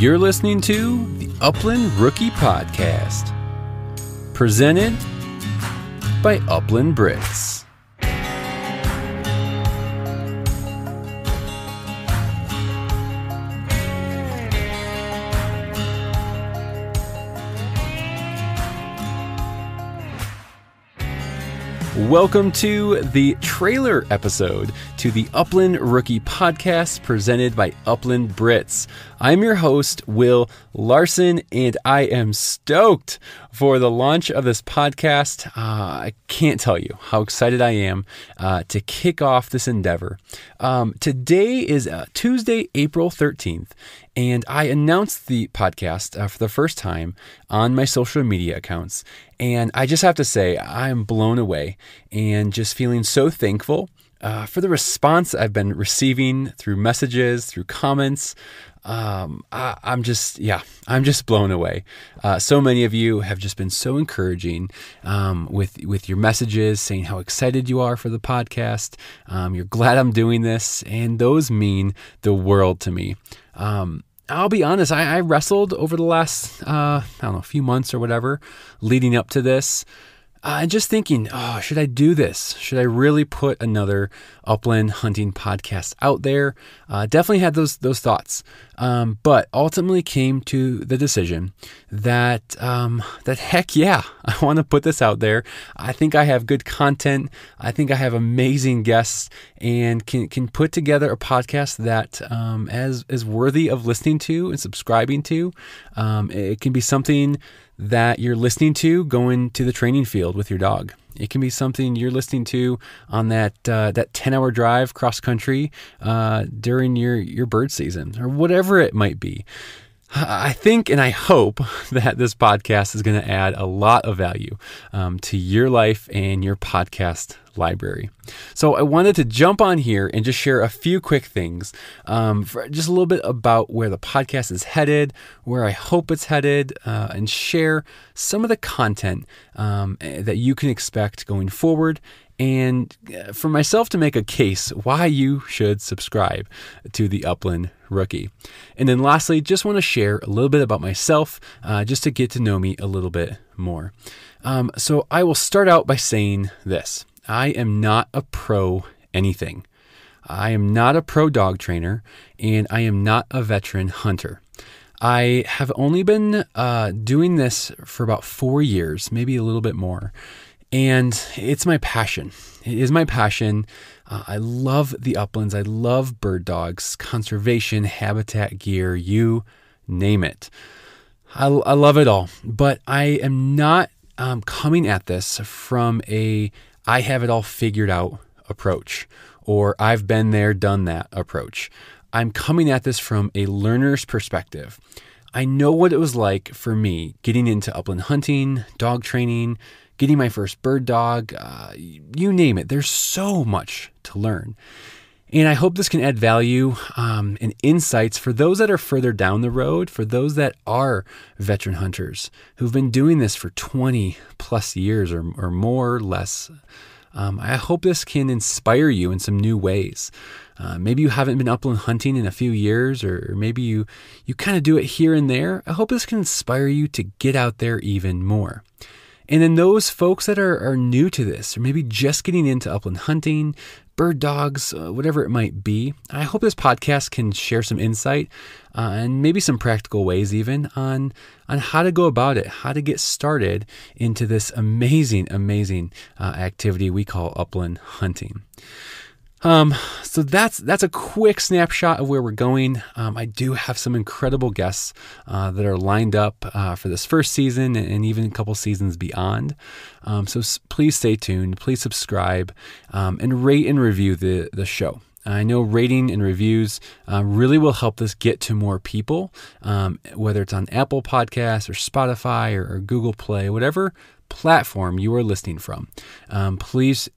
You're listening to the Upland Rookie Podcast, presented by Upland Britts. Welcome to the trailer episode to the Upland Rookie Podcast presented by Upland Britts. I'm your host, Will Larson, and I am stoked for the launch of this podcast. I can't tell you how excited I am to kick off this endeavor. Today is Tuesday, April 13th. And I announced the podcast for the first time on my social media accounts. And I just have to say, I'm blown away and just feeling so thankful for the response I've been receiving through messages, through comments. I'm just blown away. So many of you have just been so encouraging, with your messages saying how excited you are for the podcast. You're glad I'm doing this, and those mean the world to me. I'll be honest, I wrestled over the last, few months or whatever leading up to this. And just thinking, should I do this? Should I really put another upland hunting podcast out there? Definitely had those thoughts, but ultimately came to the decision that heck yeah, I want to put this out there. I think I have good content. I think I have amazing guests, and can put together a podcast that is worthy of listening to and subscribing to. It can be something that you're listening to going to the training field with your dog. It can be something you're listening to on that 10-hour drive cross country during your bird season, or whatever it might be. I think and I hope that this podcast is going to add a lot of value to your life and your podcast library. So I wanted to jump on here and just share a few quick things, just a little bit about where the podcast is headed, where I hope it's headed, and share some of the content that you can expect going forward. And for myself to make a case why you should subscribe to the Upland Rookie. And then lastly, just want to share a little bit about myself, just to get to know me a little bit more. So I will start out by saying this. I am not a pro anything. I am not a pro dog trainer, and I am not a veteran hunter. I have only been doing this for about 4 years, maybe a little bit more. And it's my passion. It is my passion. I love the uplands. I love bird dogs, conservation, habitat gear, you name it. I love it all. But I am not coming at this from a I have it all figured out approach, or I've been there, done that approach. I'm coming at this from a learner's perspective. I know what it was like for me getting into upland hunting, dog training, getting my first bird dog, you name it. There's so much to learn. And I hope this can add value and insights for those that are further down the road, for those that are veteran hunters who've been doing this for 20 plus years or more or less. I hope this can inspire you in some new ways. Maybe you haven't been upland hunting in a few years, or maybe you kind of do it here and there. I hope this can inspire you to get out there even more. And then those folks that are new to this, or maybe just getting into upland hunting, bird dogs, whatever it might be, I hope this podcast can share some insight and maybe some practical ways even on how to go about it, how to get started into this amazing activity we call upland hunting. So that's a quick snapshot of where we're going. I do have some incredible guests that are lined up for this first season and even a couple seasons beyond. So please stay tuned, please subscribe, and rate and review the show. I know rating and reviews really will help this get to more people, whether it's on Apple Podcasts or Spotify or Google Play, whatever platform you are listening from. Please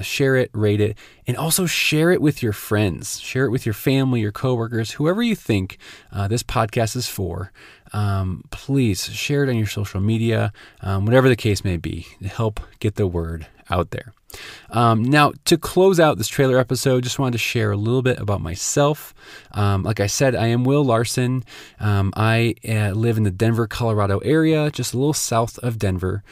share it, rate it, and also share it with your friends, share it with your family, your coworkers, whoever you think this podcast is for. Please share it on your social media, whatever the case may be, to help get the word out there. Now, to close out this trailer episode, just wanted to share a little bit about myself. Like I said, I am Will Larson. I live in the Denver, Colorado area, just a little south of Denver.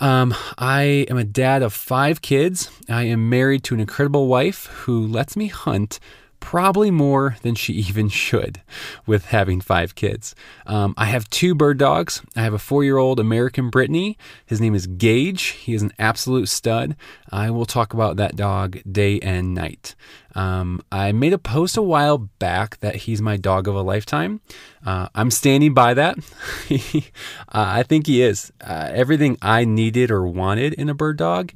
I am a dad of 5 kids. I am married to an incredible wife who lets me hunt probably more than she even should with having 5 kids. I have 2 bird dogs. I have a 4-year-old American Brittany. His name is Gage. He is an absolute stud. I will talk about that dog day and night. I made a post a while back that he's my dog of a lifetime. I'm standing by that. I think he is. Everything I needed or wanted in a bird dog,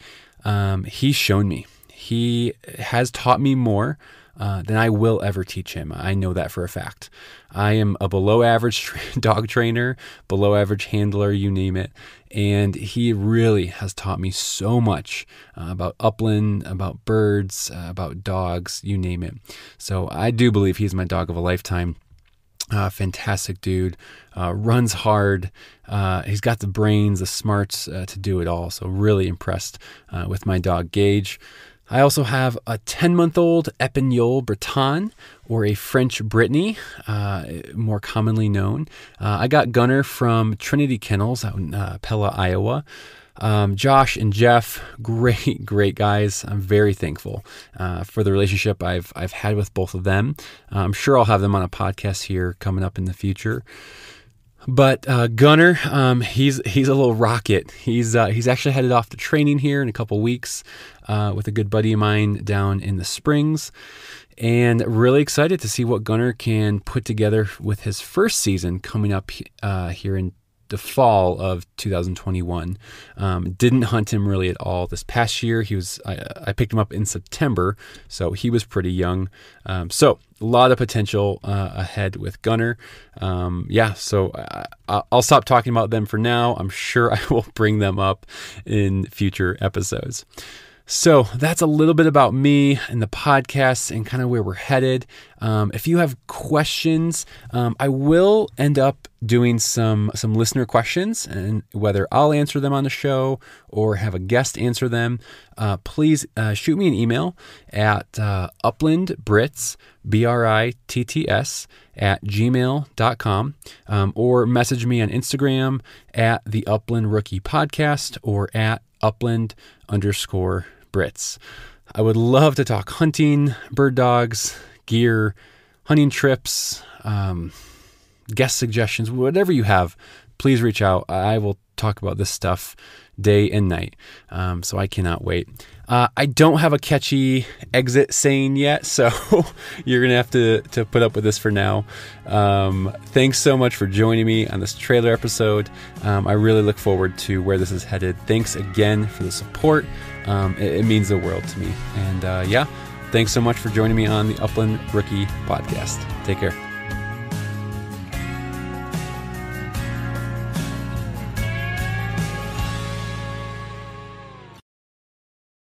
he's shown me. He has taught me more than I will ever teach him. I know that for a fact. I am a below average dog trainer, below average handler, you name it. And he really has taught me so much about upland, about birds, about dogs, you name it. So I do believe he's my dog of a lifetime. Fantastic dude, runs hard. He's got the brains, the smarts to do it all. So really impressed with my dog Gage. I also have a 10-month-old Epignol Breton, or a French Brittany, more commonly known. I got Gunner from Trinity Kennels out in Pella, Iowa. Josh and Jeff, great guys. I'm very thankful for the relationship I've had with both of them. I'm sure I'll have them on a podcast here coming up in the future. But Gunner, he's a little rocket. He's actually headed off to training here in a couple weeks with a good buddy of mine down in the Springs. And really excited to see what Gunner can put together with his first season coming up here in the fall of 2021. Didn't hunt him really at all this past year. I picked him up in September, so he was pretty young. So a lot of potential ahead with Gunner. I'll stop talking about them for now. I'm sure I will bring them up in future episodes. So that's a little bit about me and the podcast and kind of where we're headed. If you have questions, I will end up doing some listener questions, and whether I'll answer them on the show or have a guest answer them, please shoot me an email at uplandbritts, BRITTS, @gmail.com, or message me on Instagram at the Upland Rookie Podcast or at Upland_Brits. I would love to talk hunting, bird dogs, gear, hunting trips, guest suggestions, whatever you have. Please reach out. I will talk about this stuff day and night. So I cannot wait. I don't have a catchy exit saying yet, so you're going to have to put up with this for now. Thanks so much for joining me on this trailer episode. I really look forward to where this is headed. Thanks again for the support. It means the world to me. And thanks so much for joining me on the Upland Rookie Podcast. Take care.